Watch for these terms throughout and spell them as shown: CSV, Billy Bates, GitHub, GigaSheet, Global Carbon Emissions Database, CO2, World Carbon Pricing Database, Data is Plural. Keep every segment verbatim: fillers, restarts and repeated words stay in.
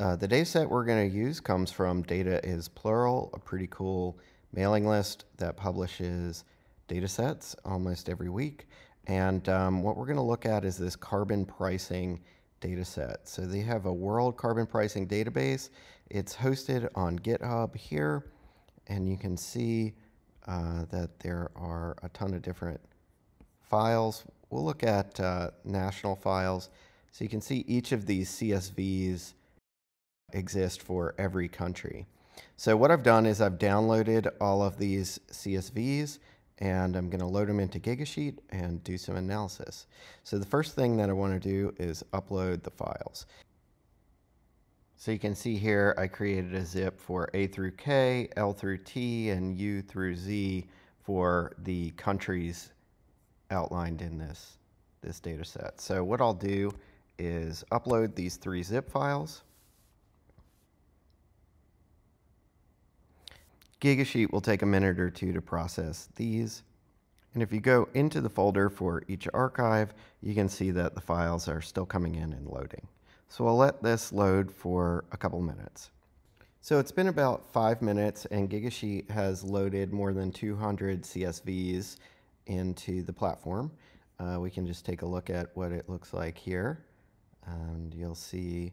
Uh, the dataset we're going to use comes from Data is Plural, a pretty cool mailing list that publishes datasets almost every week. And um, what we're going to look at is this carbon pricing dataset. So they have a World Carbon Pricing Database. It's hosted on GitHub here, and you can see uh, that there are a ton of different files. We'll look at uh, national files. So you can see each of these C S Vs exist for every country. So what I've done is I've downloaded all of these C S Vs, and I'm going to load them into GigaSheet and do some analysis. So the first thing that I want to do is upload the files. So you can see here I created a zip for A through K, L through T, and U through Z for the countries outlined in this, this data set. So what I'll do is upload these three zip files. GigaSheet will take a minute or two to process these. And if you go into the folder for each archive, you can see that the files are still coming in and loading. So I'll let this load for a couple minutes. So it's been about five minutes, and GigaSheet has loaded more than two hundred C S Vs into the platform. Uh, we can just take a look at what it looks like here. And you'll see,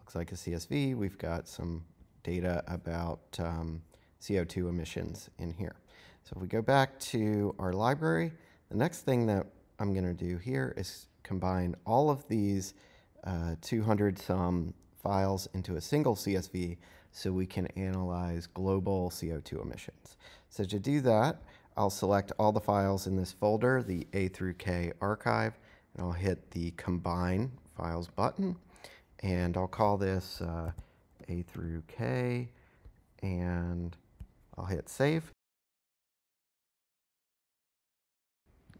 looks like a C S V. We've got some data about um, C O two emissions in here. So if we go back to our library, the next thing that I'm going to do here is combine all of these uh, two hundred some files into a single C S V so we can analyze global C O two emissions. So to do that, I'll select all the files in this folder, the A through K archive, and I'll hit the Combine Files button, and I'll call this uh, A through K, and I'll hit save.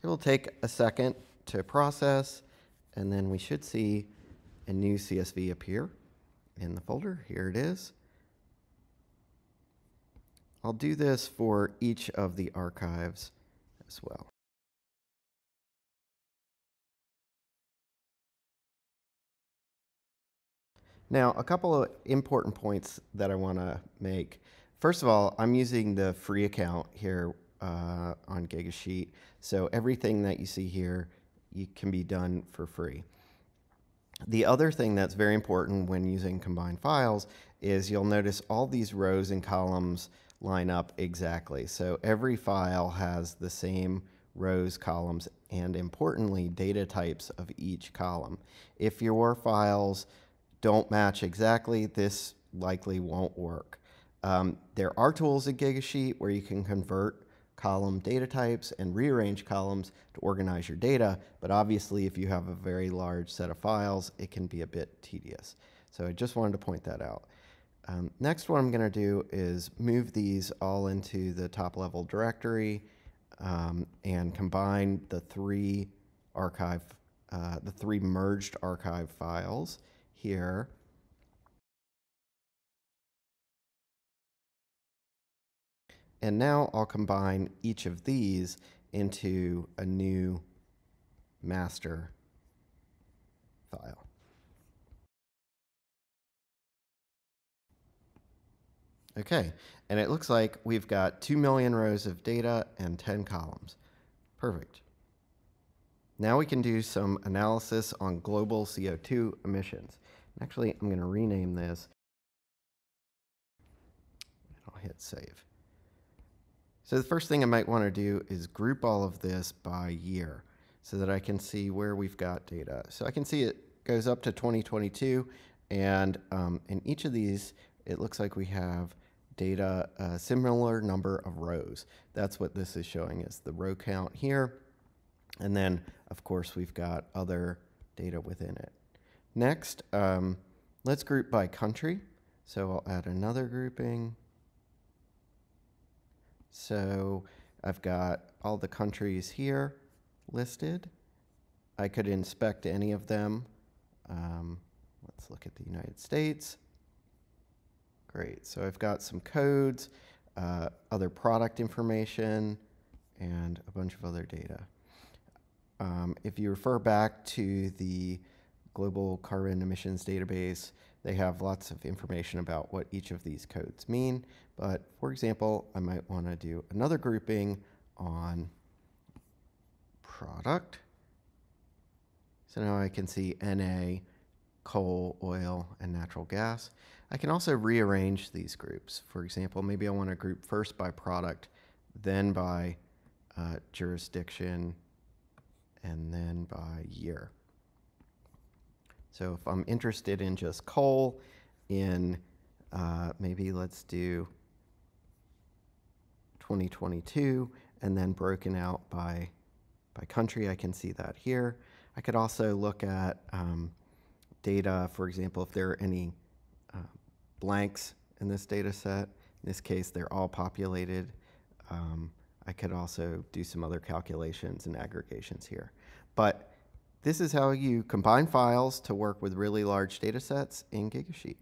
It will take a second to process, and then we should see a new C S V appear in the folder. Here it is. I'll do this for each of the archives as well. Now, a couple of important points that I want to make. First of all, I'm using the free account here uh, on GigaSheet, so everything that you see here you can be done for free. The other thing that's very important when using combined files is you'll notice all these rows and columns line up exactly. So every file has the same rows, columns, and importantly, data types of each column. If your files don't match exactly, this likely won't work. Um, there are tools in GigaSheet where you can convert column data types and rearrange columns to organize your data, but obviously if you have a very large set of files, it can be a bit tedious. So I just wanted to point that out. Um, next, what I'm going to do is move these all into the top level directory um, and combine the three archive, uh, the three merged archive files here. And now I'll combine each of these into a new master file. Okay, and it looks like we've got two million rows of data and ten columns. Perfect. Now we can do some analysis on global C O two emissions. Actually, I'm going to rename this. I'll hit save. So the first thing I might want to do is group all of this by year so that I can see where we've got data. So I can see it goes up to twenty twenty-two, and um, in each of these, it looks like we have data, a similar number of rows. That's what this is showing, is the row count here. And then, of course, we've got other data within it. Next, um, let's group by country. So I'll add another grouping. So I've got all the countries here listed. I could inspect any of them. Um, let's look at the United States. Great, so I've got some codes, uh, other product information, and a bunch of other data. Um, if you refer back to the Global Carbon Emissions Database. They have lots of information about what each of these codes mean. But for example, I might want to do another grouping on product. So now I can see N A, coal, oil, and natural gas. I can also rearrange these groups. For example, maybe I want to group first by product, then by uh, jurisdiction, and then by year. So if I'm interested in just coal, in uh, maybe let's do twenty twenty-two, and then broken out by, by country, I can see that here. I could also look at um, data, for example, if there are any uh, blanks in this data set. In this case, they're all populated. Um, I could also do some other calculations and aggregations here. But this is how you combine files to work with really large data sets in GigaSheet.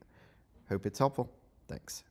Hope it's helpful. Thanks.